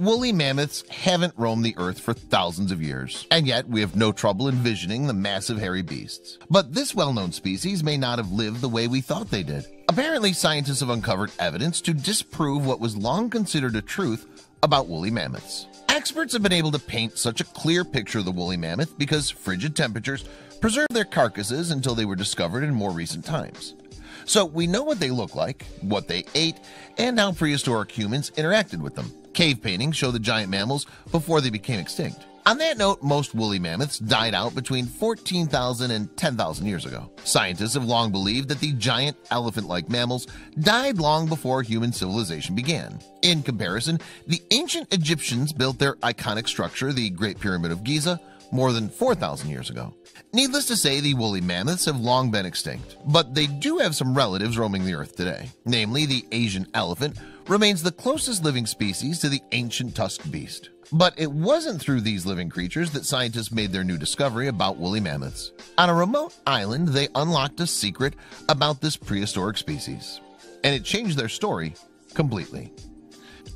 Woolly mammoths haven't roamed the earth for thousands of years, and yet we have no trouble envisioning the massive hairy beasts. But this well-known species may not have lived the way we thought they did. Apparently, scientists have uncovered evidence to disprove what was long considered a truth about woolly mammoths. Experts have been able to paint such a clear picture of the woolly mammoth because frigid temperatures preserved their carcasses until they were discovered in more recent times. So we know what they look like, what they ate, and how prehistoric humans interacted with them. Cave paintings show the giant mammals before they became extinct. On that note, most woolly mammoths died out between 14,000 and 10,000 years ago. Scientists have long believed that the giant elephant-like mammals died long before human civilization began. In comparison, the ancient Egyptians built their iconic structure, the Great Pyramid of Giza, more than 4,000 years ago. Needless to say, the woolly mammoths have long been extinct, but they do have some relatives roaming the earth today. Namely, the Asian elephant remains the closest living species to the ancient tusked beast. But it wasn't through these living creatures that scientists made their new discovery about woolly mammoths. On a remote island, they unlocked a secret about this prehistoric species, and it changed their story completely.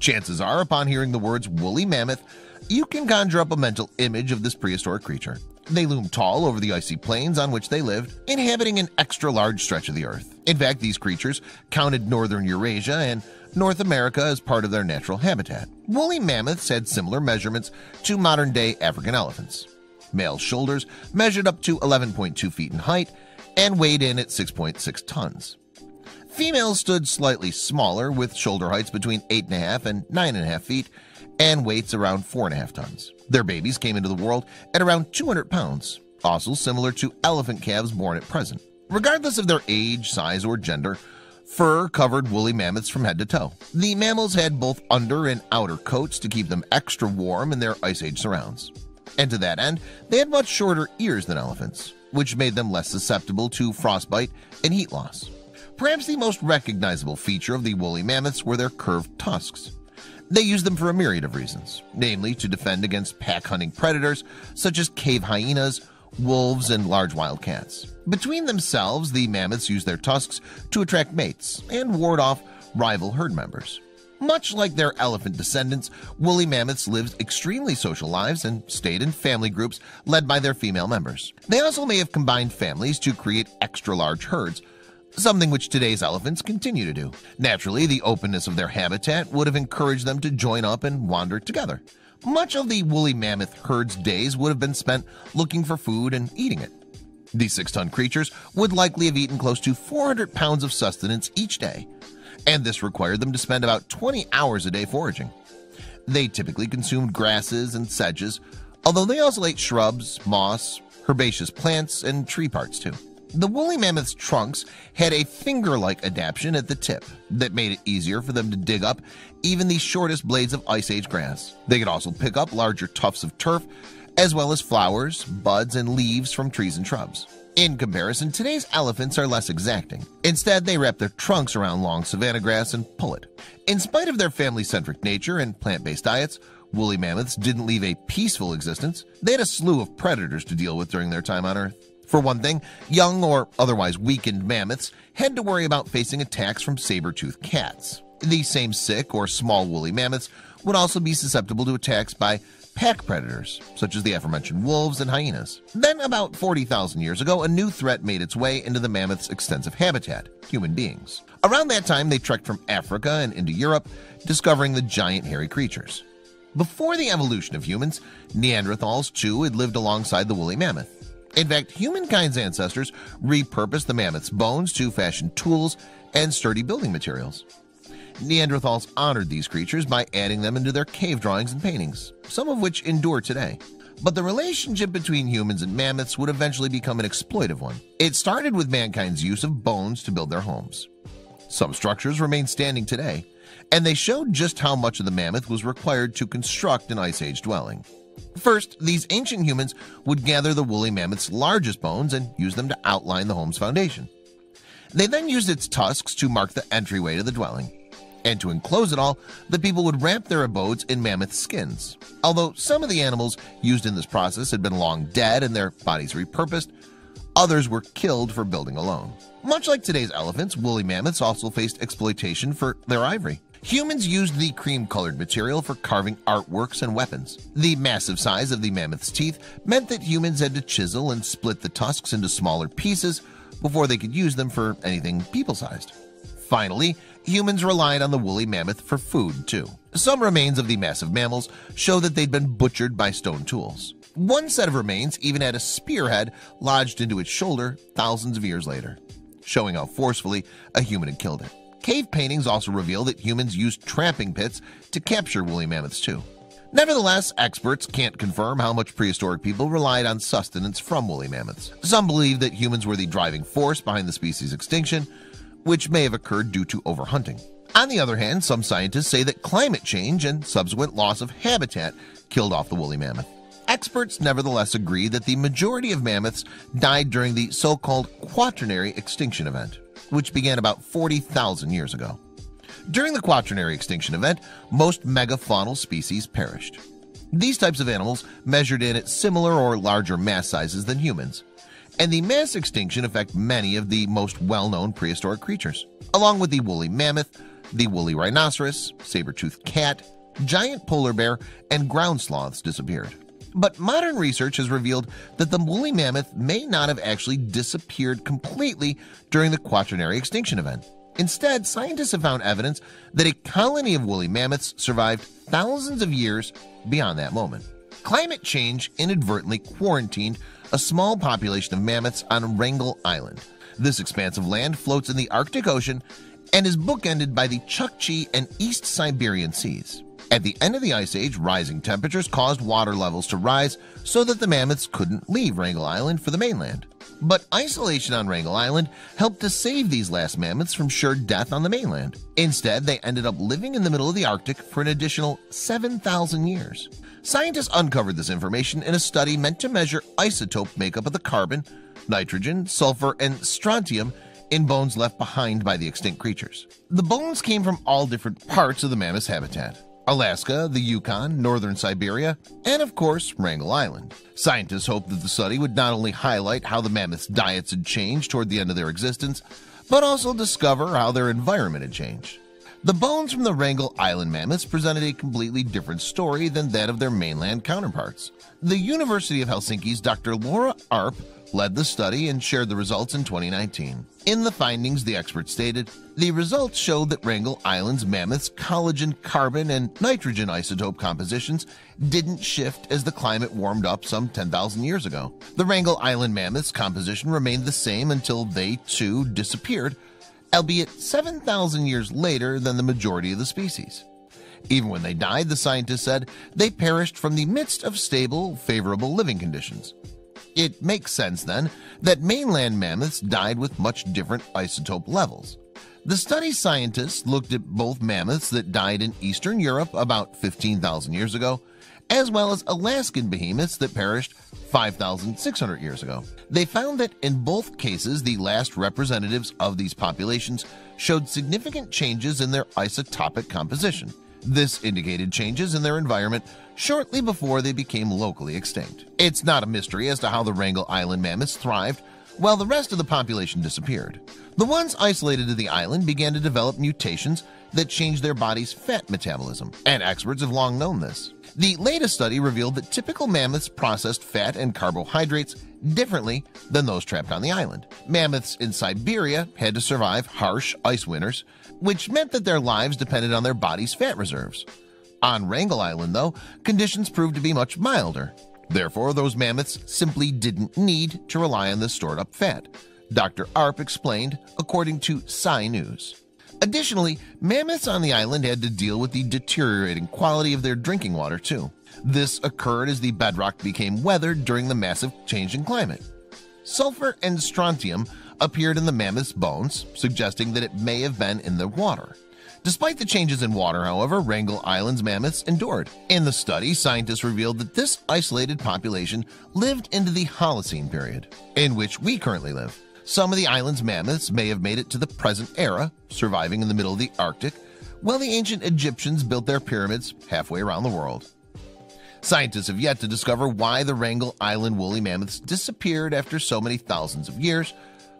Chances are, upon hearing the words woolly mammoth, you can conjure up a mental image of this prehistoric creature. They loom tall over the icy plains on which they lived, inhabiting an extra-large stretch of the earth. In fact, these creatures counted northern Eurasia and North America as part of their natural habitat. Woolly mammoths had similar measurements to modern-day African elephants. Male shoulders measured up to 11.2 feet in height and weighed in at 6.6 tons. Females stood slightly smaller, with shoulder heights between 8.5 and 9.5 feet, and weights around 4.5 tons. Their babies came into the world at around 200 pounds, also similar to elephant calves born at present. Regardless of their age, size, or gender, fur covered woolly mammoths from head to toe. The mammals had both under and outer coats to keep them extra warm in their Ice Age surrounds. And to that end, they had much shorter ears than elephants, which made them less susceptible to frostbite and heat loss. Perhaps the most recognizable feature of the woolly mammoths were their curved tusks. They used them for a myriad of reasons, namely to defend against pack-hunting predators such as cave hyenas, wolves, and large wild cats. Between themselves, the mammoths used their tusks to attract mates and ward off rival herd members. Much like their elephant descendants, woolly mammoths lived extremely social lives and stayed in family groups led by their female members. They also may have combined families to create extra-large herds, something which today's elephants continue to do. Naturally, the openness of their habitat would have encouraged them to join up and wander together. Much of the woolly mammoth herd's days would have been spent looking for food and eating it. These 6-ton creatures would likely have eaten close to 400 pounds of sustenance each day, and this required them to spend about 20 hours a day foraging. They typically consumed grasses and sedges, although they also ate shrubs, moss, herbaceous plants, and tree parts too. The woolly mammoth's trunks had a finger-like adaptation at the tip that made it easier for them to dig up even the shortest blades of Ice Age grass. They could also pick up larger tufts of turf, as well as flowers, buds, and leaves from trees and shrubs. In comparison, today's elephants are less exacting. Instead, they wrap their trunks around long savanna grass and pull it. In spite of their family-centric nature and plant-based diets, woolly mammoths didn't leave a peaceful existence. They had a slew of predators to deal with during their time on Earth. For one thing, young or otherwise weakened mammoths had to worry about facing attacks from saber-toothed cats. These same sick or small woolly mammoths would also be susceptible to attacks by pack predators, such as the aforementioned wolves and hyenas. Then, about 40,000 years ago, a new threat made its way into the mammoth's extensive habitat, human beings. Around that time, they trekked from Africa and into Europe, discovering the giant hairy creatures. Before the evolution of humans, Neanderthals, too, had lived alongside the woolly mammoth. In fact, humankind's ancestors repurposed the mammoth's bones to fashion tools and sturdy building materials. Neanderthals honored these creatures by adding them into their cave drawings and paintings, some of which endure today. But the relationship between humans and mammoths would eventually become an exploitive one. It started with mankind's use of bones to build their homes. Some structures remain standing today, and they show just how much of the mammoth was required to construct an Ice Age dwelling. First, these ancient humans would gather the woolly mammoth's largest bones and use them to outline the home's foundation. They then used its tusks to mark the entryway to the dwelling. And to enclose it all, the people would wrap their abodes in mammoth skins. Although some of the animals used in this process had been long dead and their bodies repurposed, others were killed for building alone. Much like today's elephants, woolly mammoths also faced exploitation for their ivory. Humans used the cream-colored material for carving artworks and weapons. The massive size of the mammoth's teeth meant that humans had to chisel and split the tusks into smaller pieces before they could use them for anything people-sized. Finally, humans relied on the woolly mammoth for food, too. Some remains of the massive mammals show that they'd been butchered by stone tools. One set of remains even had a spearhead lodged into its shoulder thousands of years later, showing how forcefully a human had killed it. Cave paintings also reveal that humans used trapping pits to capture woolly mammoths too. Nevertheless, experts can't confirm how much prehistoric people relied on sustenance from woolly mammoths. Some believe that humans were the driving force behind the species' extinction, which may have occurred due to overhunting. On the other hand, some scientists say that climate change and subsequent loss of habitat killed off the woolly mammoth. Experts nevertheless agree that the majority of mammoths died during the so-called Quaternary extinction event, which began about 40,000 years ago. During the Quaternary extinction event, most megafaunal species perished. These types of animals measured in at similar or larger mass sizes than humans, and the mass extinction affected many of the most well-known prehistoric creatures, along with the woolly mammoth, the woolly rhinoceros, saber-toothed cat, giant polar bear, and ground sloths disappeared. But modern research has revealed that the woolly mammoth may not have actually disappeared completely during the Quaternary extinction event. Instead, scientists have found evidence that a colony of woolly mammoths survived thousands of years beyond that moment. Climate change inadvertently quarantined a small population of mammoths on Wrangel Island. This expanse of land floats in the Arctic Ocean and is bookended by the Chukchi and East Siberian Seas. At the end of the Ice Age, rising temperatures caused water levels to rise so that the mammoths couldn't leave Wrangel Island for the mainland. But isolation on Wrangel Island helped to save these last mammoths from sure death on the mainland. Instead, they ended up living in the middle of the Arctic for an additional 7,000 years. Scientists uncovered this information in a study meant to measure isotope makeup of the carbon, nitrogen, sulfur, and strontium in bones left behind by the extinct creatures. The bones came from all different parts of the mammoth's habitat: Alaska, the Yukon, northern Siberia, and of course, Wrangel Island. Scientists hoped that the study would not only highlight how the mammoth's diets had changed toward the end of their existence, but also discover how their environment had changed. The bones from the Wrangel Island mammoths presented a completely different story than that of their mainland counterparts. The University of Helsinki's Dr. Laura Arp led the study and shared the results in 2019. In the findings, the experts stated, "The results showed that Wrangel Island's mammoths' collagen, carbon, and nitrogen isotope compositions didn't shift as the climate warmed up some 10,000 years ago. The Wrangel Island mammoths' composition remained the same until they, too, disappeared, albeit 7,000 years later than the majority of the species. Even when they died, the scientists said, they perished from the midst of stable, favorable living conditions. It makes sense, then, that mainland mammoths died with much different isotope levels." The study's scientists looked at both mammoths that died in Eastern Europe about 15,000 years ago, as well as Alaskan behemoths that perished 5,600 years ago. They found that in both cases, the last representatives of these populations showed significant changes in their isotopic composition. This indicated changes in their environment shortly before they became locally extinct. It's not a mystery as to how the Wrangel Island mammoths thrived while the rest of the population disappeared. The ones isolated to the island began to develop mutations that changed their body's fat metabolism, and experts have long known this. The latest study revealed that typical mammoths processed fat and carbohydrates differently than those trapped on the island. Mammoths in Siberia had to survive harsh ice winters, which meant that their lives depended on their body's fat reserves. On Wrangel Island, though, conditions proved to be much milder. Therefore, those mammoths simply didn't need to rely on this stored-up fat, Dr. Arp explained, according to Sci News. Additionally, mammoths on the island had to deal with the deteriorating quality of their drinking water, too. This occurred as the bedrock became weathered during the massive change in climate. Sulfur and strontium appeared in the mammoth's bones, suggesting that it may have been in the water. Despite the changes in water, however, Wrangel Island's mammoths endured. In the study, scientists revealed that this isolated population lived into the Holocene period, in which we currently live. Some of the island's mammoths may have made it to the present era, surviving in the middle of the Arctic, while the ancient Egyptians built their pyramids halfway around the world. Scientists have yet to discover why the Wrangel Island woolly mammoths disappeared after so many thousands of years,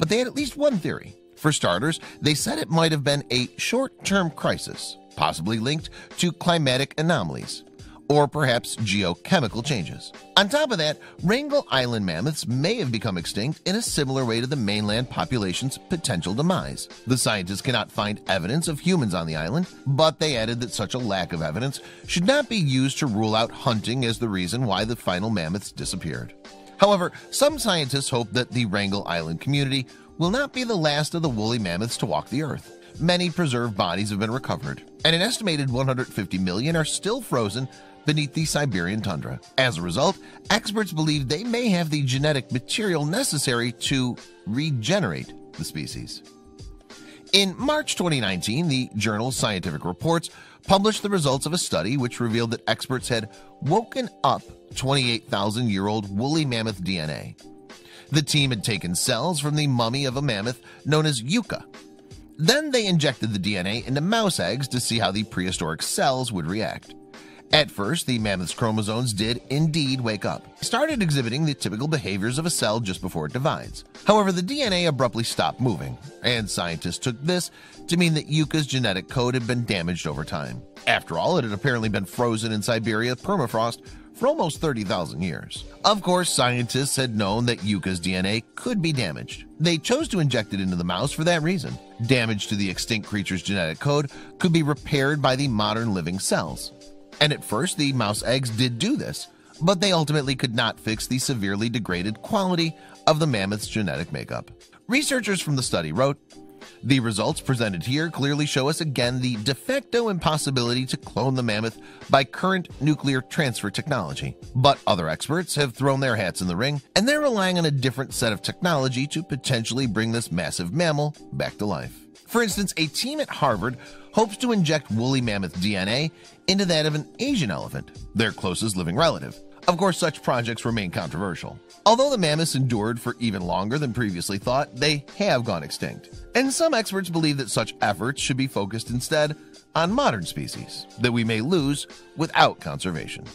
but they had at least one theory. For starters, they said it might have been a short-term crisis, possibly linked to climatic anomalies or perhaps geochemical changes. On top of that, Wrangel Island mammoths may have become extinct in a similar way to the mainland population's potential demise. The scientists cannot find evidence of humans on the island, but they added that such a lack of evidence should not be used to rule out hunting as the reason why the final mammoths disappeared. However, some scientists hope that the Wrangel Island community will not be the last of the woolly mammoths to walk the earth. Many preserved bodies have been recovered, and an estimated 150 million are still frozen beneath the Siberian tundra. As a result, experts believe they may have the genetic material necessary to regenerate the species. In March 2019, the journal Scientific Reports published the results of a study which revealed that experts had woken up 28,000-year-old woolly mammoth DNA. The team had taken cells from the mummy of a mammoth known as Yuka. Then they injected the DNA into mouse eggs to see how the prehistoric cells would react. At first, the mammoth's chromosomes did indeed wake up. It started exhibiting the typical behaviors of a cell just before it divides. However, the DNA abruptly stopped moving, and scientists took this to mean that Yuka's genetic code had been damaged over time. After all, it had apparently been frozen in Siberia permafrost for almost 30,000 years. Of course, scientists had known that Yuka's DNA could be damaged. They chose to inject it into the mouse for that reason. Damage to the extinct creature's genetic code could be repaired by the modern living cells. And at first, the mouse eggs did do this, but they ultimately could not fix the severely degraded quality of the mammoth's genetic makeup. Researchers from the study wrote, "The results presented here clearly show us again the de facto impossibility to clone the mammoth by current nuclear transfer technology. But other experts have thrown their hats in the ring, and they're relying on a different set of technology to potentially bring this massive mammal back to life." For instance, a team at Harvard hopes to inject woolly mammoth DNA into that of an Asian elephant, their closest living relative. Of course, such projects remain controversial. Although the mammoths endured for even longer than previously thought, they have gone extinct. And some experts believe that such efforts should be focused instead on modern species that we may lose without conservation.